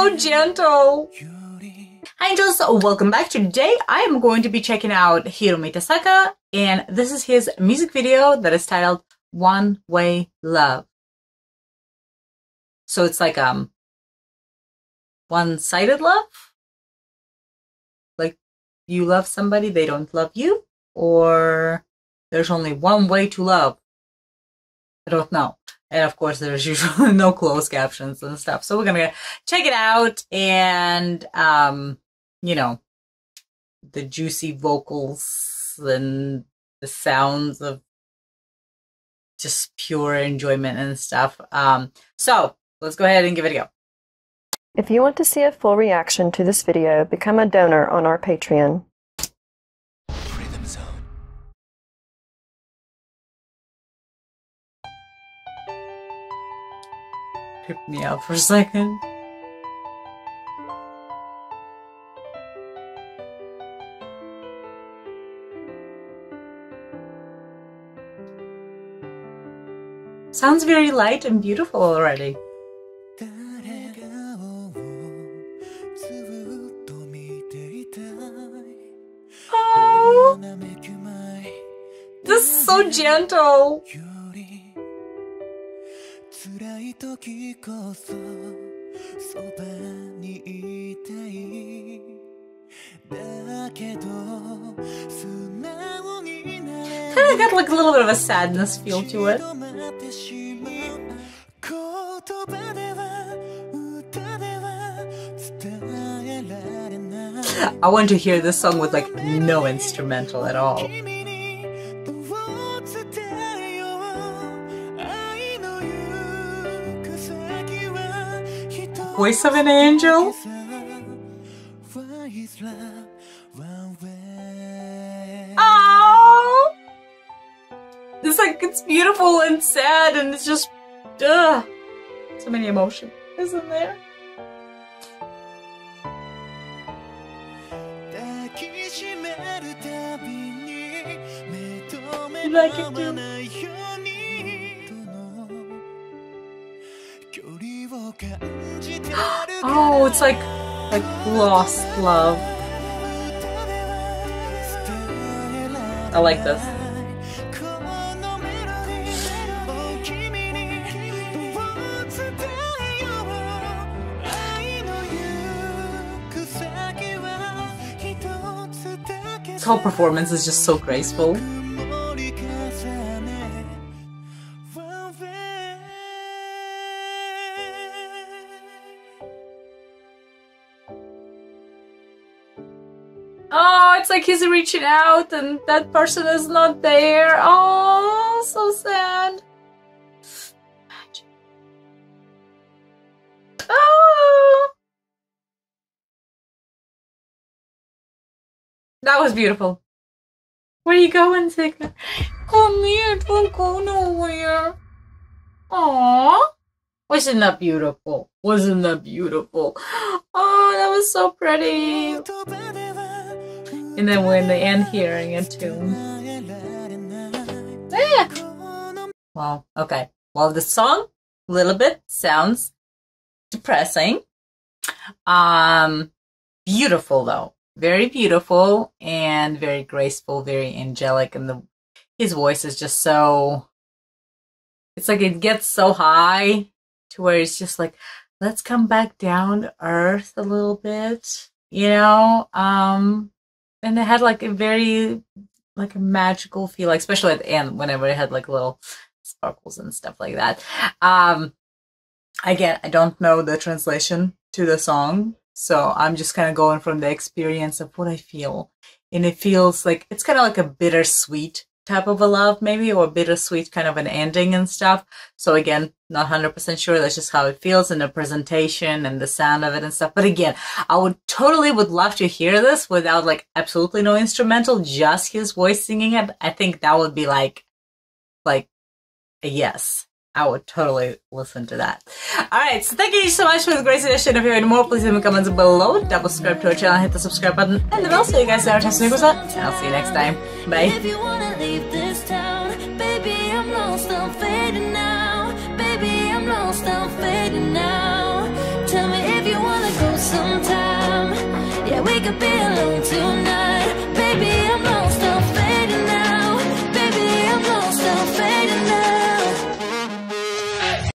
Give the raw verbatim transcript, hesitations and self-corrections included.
so gentle. Hi angels, welcome back. Today I am going to be checking out Hiroomi Tosaka, and this is his music video that is titled One Way Love. So it's like um one-sided love, like you love somebody, they don't love you, or there's only one way to love. I don't know. And of course, there's usually no closed captions and stuff. So we're gonna check it out, and um, you know, the juicy vocals and the sounds of just pure enjoyment and stuff. Um, so let's go ahead and give it a go. If you want to see a full reaction to this video, become a donor on our Patreon. Trip me out for a second. Sounds very light and beautiful already. Oh, this is so gentle. Kinda got like a little bit of a sadness feel to it. I want to hear this song with like no instrumental at all. Voice of an angel. Oh, it's like it's beautiful and sad, and it's just ugh, so many emotions, isn't there? You like it too. Oh, it's like like lost love. I like this. This whole performance is just so graceful. Oh, it's like he's reaching out and that person is not there. Oh, so sad. Magic. Oh, that was beautiful. Where are you going, Signa? Come here, don't go nowhere. Aw, wasn't that beautiful? Wasn't that beautiful? Oh, that was so pretty. And then we're in the end hearing a tune. Ah! Wow, okay. Well, the song, a little bit, sounds depressing. Um, beautiful, though. Very beautiful and very graceful, very angelic. And the his voice is just so... It's like it gets so high to where it's just like, let's come back down to earth a little bit. You know? Um... And it had like a very, like a magical feel, like, especially at the end, whenever it had like little sparkles and stuff like that. Um, again, I don't know the translation to the song, so I'm just kind of going from the experience of what I feel. And it feels like, it's kind of like a bittersweet type of a love, maybe, or bittersweet kind of an ending and stuff. So again, not one hundred percent sure. That's just how it feels, and the presentation and the sound of it and stuff. But again, I would totally would love to hear this without like absolutely no instrumental, just his voice singing it. I think that would be like, like a yes. I would totally listen to that. Alright, so thank you so much for the great suggestion. If you have any more, please leave me comments below. Double subscribe to our channel, hit the subscribe button and the bell so you guys know what time to do. And I'll see you next time. Bye. If you wanna leave this town, baby, I'm lost, I'm fading now. Baby, I'm lost, I'm fading now. Tell me if you wanna we could be alone tonight.